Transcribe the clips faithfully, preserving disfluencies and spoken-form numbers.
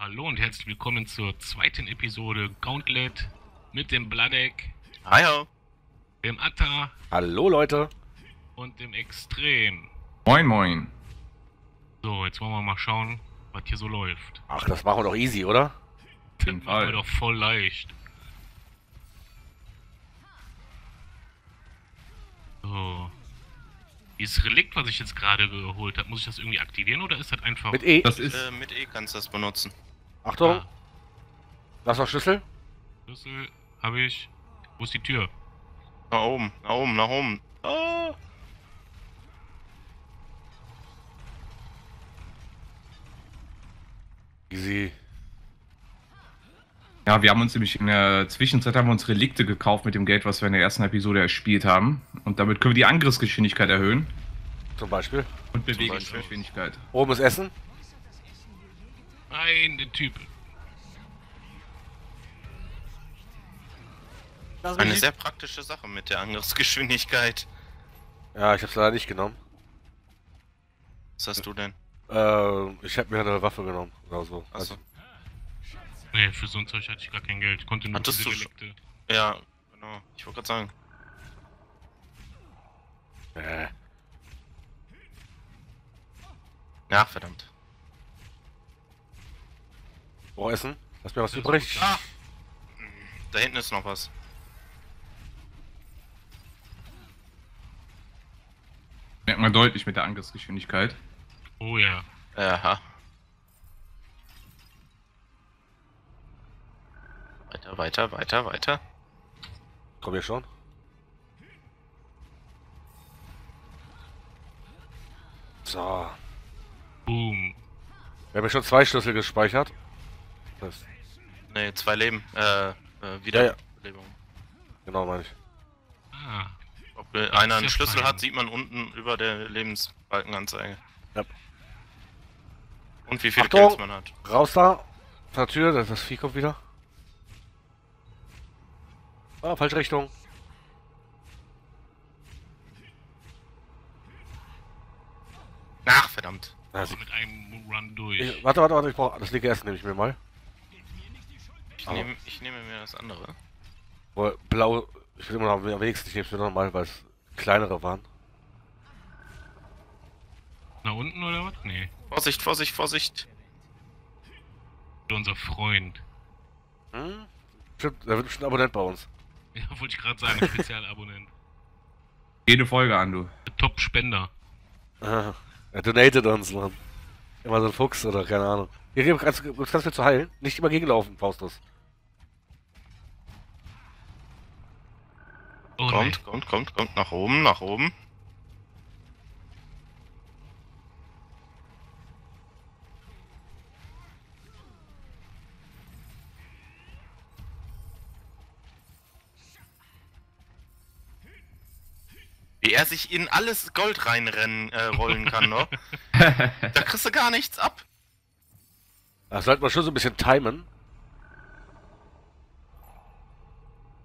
Hallo und herzlich willkommen zur zweiten Episode Gauntlet mit dem Bladic. Hi ho. Dem Atta. Hallo Leute. Und dem Extrem. Moin moin. So, jetzt wollen wir mal schauen, was hier so läuft. Ach, das machen wir doch easy, oder? Das machen wir doch voll leicht. So. Dieses Relikt, was ich jetzt gerade geholt habe, muss ich das irgendwie aktivieren oder ist das einfach... Mit E? Das ist äh, mit E kannst du das benutzen. Achtung! Ah. Das war Schlüssel? Schlüssel habe ich... Wo ist die Tür? Nach oben, nach oben, nach oben. Oh. Easy. Ja, wir haben uns nämlich in der Zwischenzeit haben wir uns Relikte gekauft mit dem Geld, was wir in der ersten Episode erspielt haben. Und damit können wir die Angriffsgeschwindigkeit erhöhen. Zum Beispiel. Und Bewegungsgeschwindigkeit. Oben ist Essen. Nein, der Typ. Eine sehr praktische Sache mit der Angriffsgeschwindigkeit. Ja, ich hab's leider nicht genommen. Was hast du denn? Äh, ich hab mir eine Waffe genommen. Oder so. Also. Nee, für so ein Zeug hatte ich gar kein Geld. Ich konnte nur Hattest diese Relikte. Ja, genau. Ich wollte gerade sagen. Äh. Ja, verdammt. Boah, Essen? Lass mir was übrig. Ah. Da hinten ist noch was. Merkt man deutlich mit der Angriffsgeschwindigkeit. Oh ja. Aha. Weiter, weiter, weiter, weiter. Komm hier schon. So. Boom. Wir haben ja schon zwei Schlüssel gespeichert. Das. Ne, zwei Leben. Äh, äh wieder. Ja, ja. Genau, meine ich. Ah. Ob einer einen Schlüssel hat, sieht man unten über der Lebensbalkenanzeige. Ja. Und wie viel Kills man hat. Raus da. Zur Tür, das, das Vieh kommt wieder. Ah, falsche Richtung. Ach, verdammt. Also mit einem Run durch. Ich, warte, warte, warte, ich brauche das linke Essen, nehme ich mir mal. Ich, oh. nehm, ich nehme mir das andere. Boah, blau, ich will immer noch am wenigsten, ich nehme es mir nochmal, weil es kleinere waren. Nach unten oder was? Nee. Vorsicht, Vorsicht, Vorsicht. Unser Freund. Hm? Stimmt, da wird bestimmt ein Abonnent bei uns. Ja, wollte ich gerade sagen, Spezialabonnent. Jede Folge an, du. Top-Spender. Ah, er donated uns, Mann. Immer so ein Fuchs oder keine Ahnung. Hier kannst du kannst mir zu heilen. Nicht immer gegenlaufen, Faustus. Oh, kommt, nee. kommt, kommt, kommt. Nach oben, nach oben. Wie er sich in alles Gold reinrennen äh, rollen kann, ne? Da kriegst du gar nichts ab. Das sollte man schon so ein bisschen timen.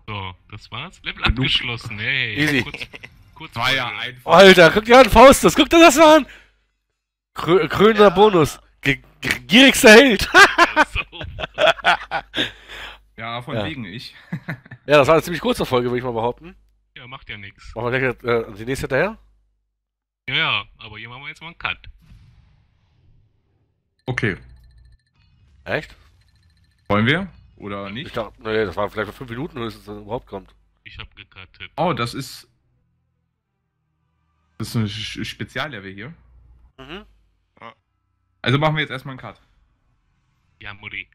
So, das war's. Level abgeschlossen, hey. Easy. Kurz, kurz war ja einfach. Alter, guck dir an, Faustus, guck dir das mal an! Krö Krönender ja. Bonus. G gierigster Held. Ja, von ja. wegen ich. Ja, das war eine ziemlich kurze Folge, würde ich mal behaupten. Ja, macht ja nichts. Machen wir gleich äh, die nächste hinterher? Ja, ja, aber hier machen wir jetzt mal einen Cut. Okay. Echt? Wollen wir? Oder nicht? Ich dachte, nee, das waren vielleicht noch fünf Minuten, bis es dann überhaupt kommt. Ich hab gecuttet. Oh, das ist... Das ist ein Speziallevel hier. Mhm. Also machen wir jetzt erstmal einen Cut. Ja, Mutti.